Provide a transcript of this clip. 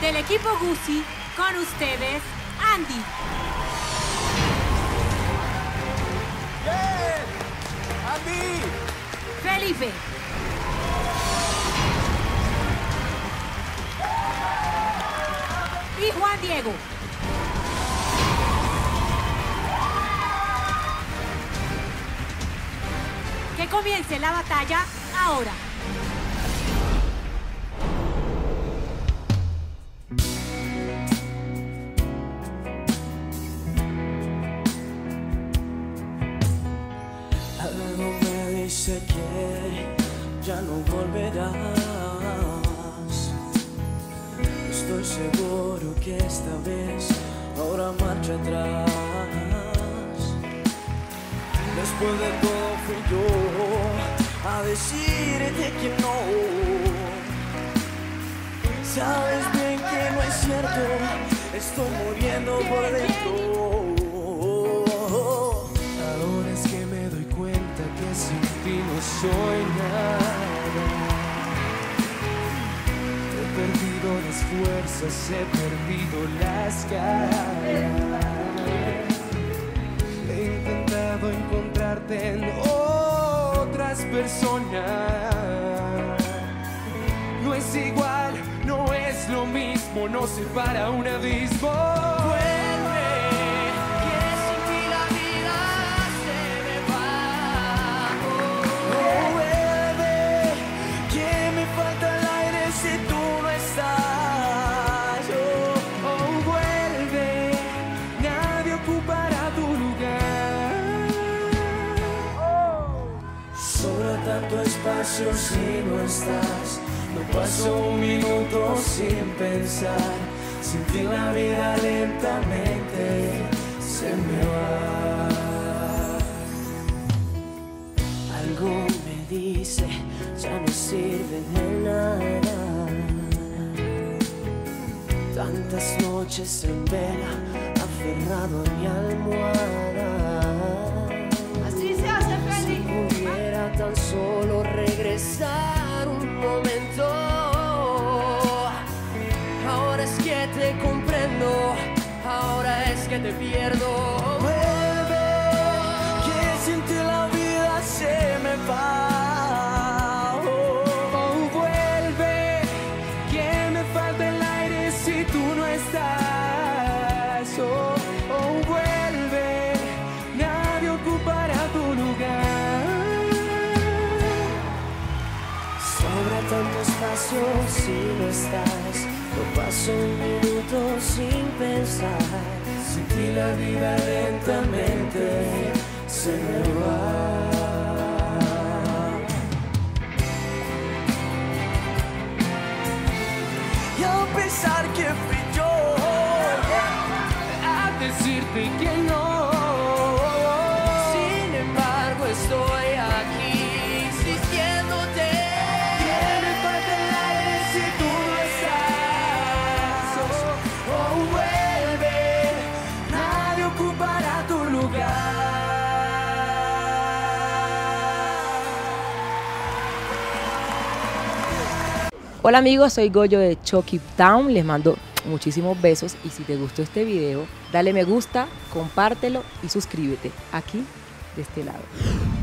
Del equipo Gusi, con ustedes, Andy. ¡Bien! ¡Andy! Felipe. Y Juan Diego. Que comience la batalla ahora. Algo me dice que ya no volverás. Estoy seguro que esta vez ahora marcha atrás. Después de todo fui yo a decirte que no. Sabes bien que no es cierto, estoy muriendo por dentro. Ahora es que me doy cuenta que sin ti no soy nada. He perdido las fuerzas, he perdido las caras. Encontrarte en otras personas. No es igual, no es lo mismo, nos separa un abismo. Vuelve, que sin ti la vida se me va. Oh, vuelve, que me falta el aire si tú no estás. Oh, oh, vuelve, nadie ocupará tu lugar. Sobra tanto espacio si no estás. No paso un minuto sin pensar. Sin ti la vida lentamente se me va. Algo me dice ya no sirve de nada. Tantas noches en vela, aferrado a mi almohada. Tan solo regresar un momento. Ahora es que te comprendo, ahora es que te pierdo. Vuelve, que sin ti la vida se me va. Oh, vuelve, que me falta el aire si tú no estás. Oh, oh, vuelve, nadie ocupará tu lugar. Sobra tanto espacio si no estás. No paso un minuto sin pensar. Sin ti la vida lentamente se me va. Y al pensar que fui yo a decirte que no. Sin embargo estoy aquí insistiéndote. Hola amigos, soy Goyo de Chocquibtown, les mando muchísimos besos y si te gustó este video, dale me gusta, compártelo y suscríbete aquí de este lado.